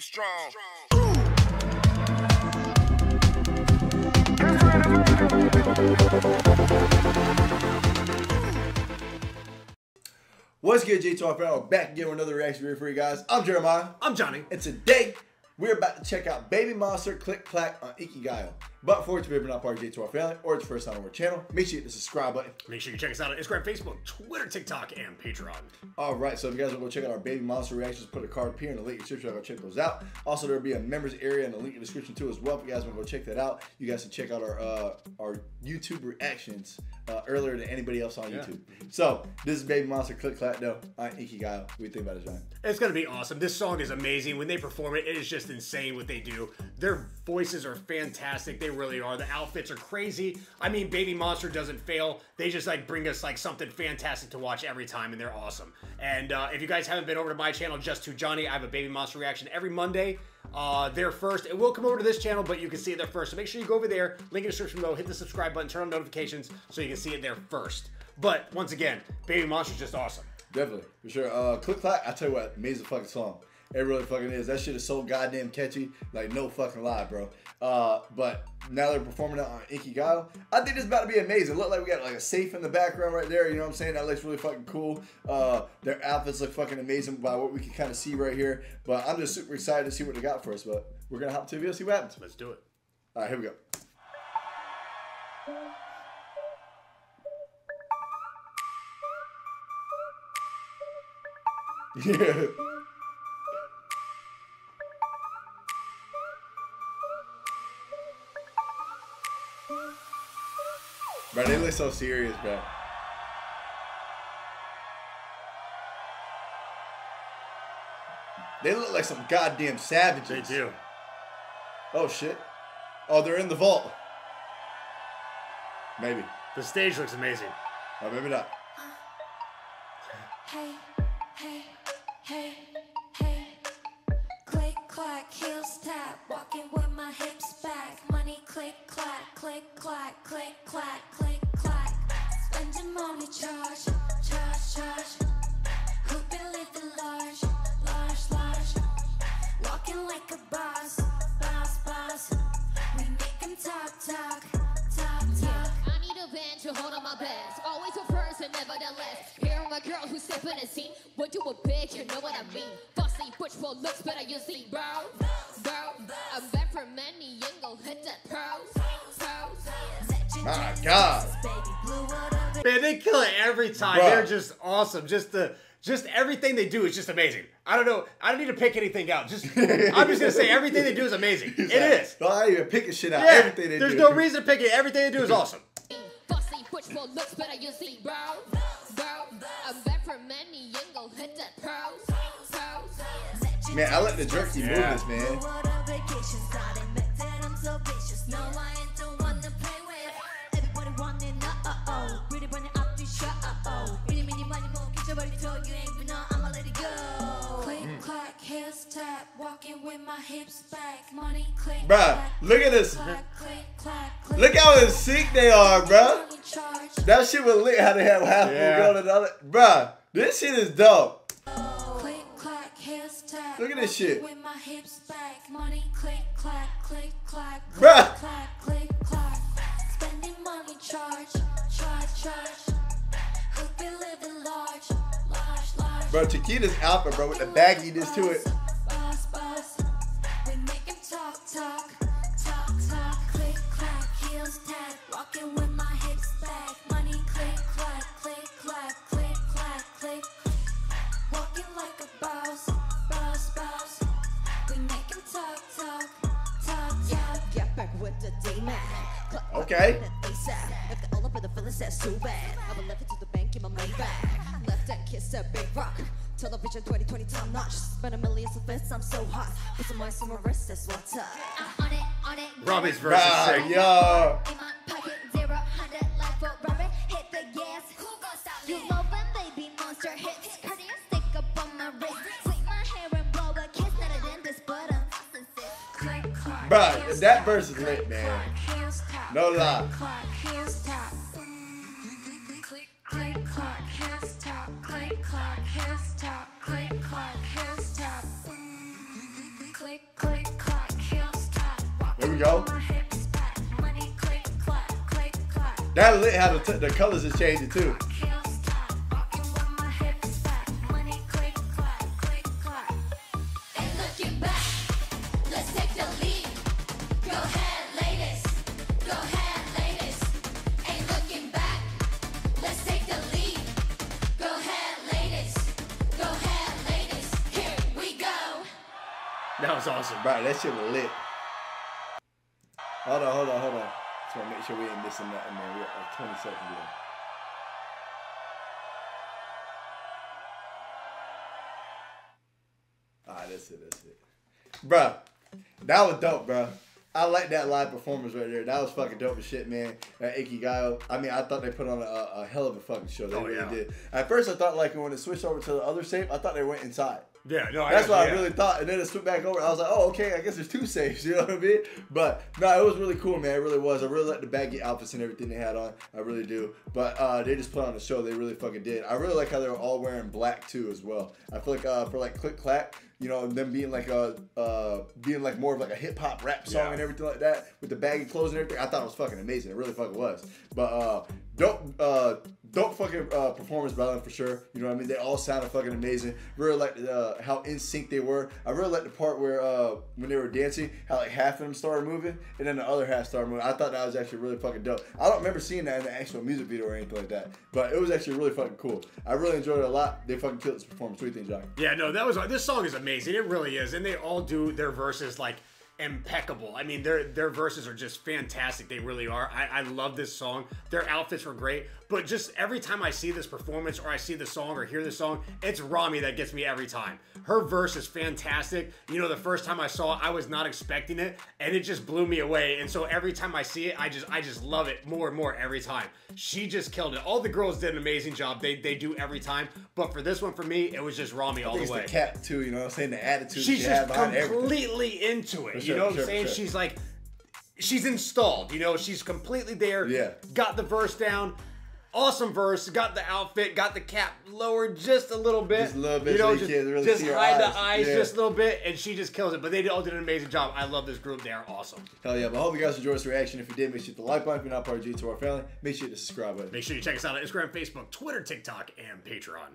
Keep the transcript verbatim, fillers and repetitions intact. you strong. What's good, J two R Family? Back again with another reaction video for you guys. I'm Jeremiah. I'm Johnny. And today, we're about to check out Baby Monster, CLIK CLAK on Inkigayo. But for it to be not part of J two R Family or it's first time on our channel, make sure you hit the subscribe button. Make sure you check us out on Instagram, Facebook, Twitter, TikTok, and Patreon. All right, so if you guys want to go check out our Baby Monster reactions, put a card up here in the link in the description. Go check those out. Also, there will be a members area in the link in the description too as well. If you guys want to go check that out, you guys can check out our uh, our YouTube reactions uh, earlier than anybody else on yeah. YouTube. So this is Baby Monster, CLIK CLAK though on Inkigayo. What do you think about it, John? It's gonna be awesome. This song is amazing. When they perform it, it is just insane what they do. Their voices are fantastic. They really are. The outfits are crazy. I mean, Baby Monster doesn't fail. They just like bring us like something fantastic to watch every time, and they're awesome. And uh, if you guys haven't been over to my channel, Jus two Johnny, I have a Baby Monster reaction every Monday. Uh, they're first. It will come over to this channel, but you can see it there first. So make sure you go over there. Link in the description below. Hit the subscribe button. Turn on notifications so you can see it there first. But once again, Baby Monster's just awesome. Definitely, for sure. Uh, CLIK CLAK. I tell you what, amazing fucking song. It really fucking is. That shit is so goddamn catchy. Like, no fucking lie, bro. Uh, but now they're performing out on Inkigayo. I think it's about to be amazing. Look like we got like a safe in the background right there. You know what I'm saying? That looks really fucking cool. Uh, their outfits look fucking amazing by what we can kind of see right here. But I'm just super excited to see what they got for us. But we're going to hop to the video, see what happens. Let's do it. All right, here we go. Yeah. Bro, they look so serious, bro. They look like some goddamn savages. They do. Oh, shit. Oh, they're in the vault. Maybe. The stage looks amazing. Oh, maybe not. Hey, hey, hey, hey. Click, clack, heel tap. Walking with my hips back. Money, click, clack, click, clack, click, clack. Money charge, charge, charge. Who believe the large, large, large. Walking like a boss, boss, boss. We make them talk, talk, talk, talk. I need a band to hold on my best. Always a first and nevertheless. Here I'm a girl who's stepping in a scene. But you a bitch, you know what I mean. Bossy, butch, for looks better, you see, bro. Bro, I'm back for many, you ain't gon' hit that pearl. My God. Man, they kill it every time. Bruh. They're just awesome. Just the, just everything they do is just amazing. I don't know. I don't need to pick anything out. Just, I'm just gonna say everything they do is amazing. Exactly. It is. No, I ain't even picking shit out. Yeah, everything they there's do. There's no reason to pick it. Everything they do is awesome. Man, I like the jerky yeah. movements, man. Bruh, look at this. Look how in sync they are, bruh. That shit was lit how they have half one going to the other. Bruh, this shit is dope. Look at this shit. Bruh. Spending money, charge, charge, charge. Hope you live in large, large, large. Bro, Chiquita's alpha, bro, with the bagginess to it. Okay. Rami's verse is sick. Yo. Bruh, that verse is lit, man. No lie. click, click, clack, he'll stop. Here we go. Money, click, clack, click, clack. That lit how the, the colors is changing too. That was awesome, bro. That shit was lit. Hold on, hold on, hold on. Just want to make sure we ain't missing nothing, man. We're at twenty seconds left. All right, that's it, that's it. Bro, that was dope, bro. I like that live performance right there. That was fucking dope as shit, man. That Inkigayo. I mean, I thought they put on a, a hell of a fucking show. They oh, really yeah. did. At first, I thought, like, when it switched over to the other safe, I thought they went inside. Yeah, no, I that's what yeah. I really thought, and then it switched back over. I was like, oh, okay, I guess there's two safes, you know what I mean? But no, it was really cool, man. It really was. I really liked the baggy outfits and everything they had on. I really do. But uh, they just put on a show. They really fucking did. I really like how they were all wearing black too, as well. I feel like uh, for like Click Clack, you know, them being like a uh, being like more of like a hip hop rap song yeah. and everything like that with the baggy clothes and everything. I thought it was fucking amazing. It really fucking was. But uh, dope. Uh, Dope fucking uh, performance by them for sure. You know what I mean? They all sounded fucking amazing. Really liked uh, how in sync they were. I really liked the part where uh, when they were dancing, how like half of them started moving and then the other half started moving. I thought that was actually really fucking dope. I don't remember seeing that in the actual music video or anything like that, but it was actually really fucking cool. I really enjoyed it a lot. They fucking killed this performance. What do you think, Johnny? Yeah, no, that was this song is amazing. It really is, and they all do their verses like impeccable. I mean, their their verses are just fantastic. They really are. I, I love this song. Their outfits were great. But just every time I see this performance or I see the song or hear the song, it's Rami that gets me every time. Her verse is fantastic. You know, the first time I saw it, I was not expecting it, and it just blew me away. And so every time I see it, I just I just love it more and more every time. She just killed it. All the girls did an amazing job. They they do every time. But for this one, for me, it was just Rami all the way. It's the cap too. You know what I'm saying? The attitude. She's just completely into it. You know what I'm saying? She's like, she's installed, you know, she's completely there. Yeah. Got the verse down. Awesome verse. Got the outfit, got the cap lowered just a little bit. Just a little bit. You know, so just, really just hide eyes. the eyes yeah. just a little bit, and she just kills it. But they all did an amazing job. I love this group. They are awesome. Hell yeah. But I hope you guys enjoyed this reaction. If you did, make sure you hit the like button. If you're not part of J two R Family, make sure you subscribe button. Make sure you check us out on Instagram, Facebook, Twitter, TikTok, and Patreon.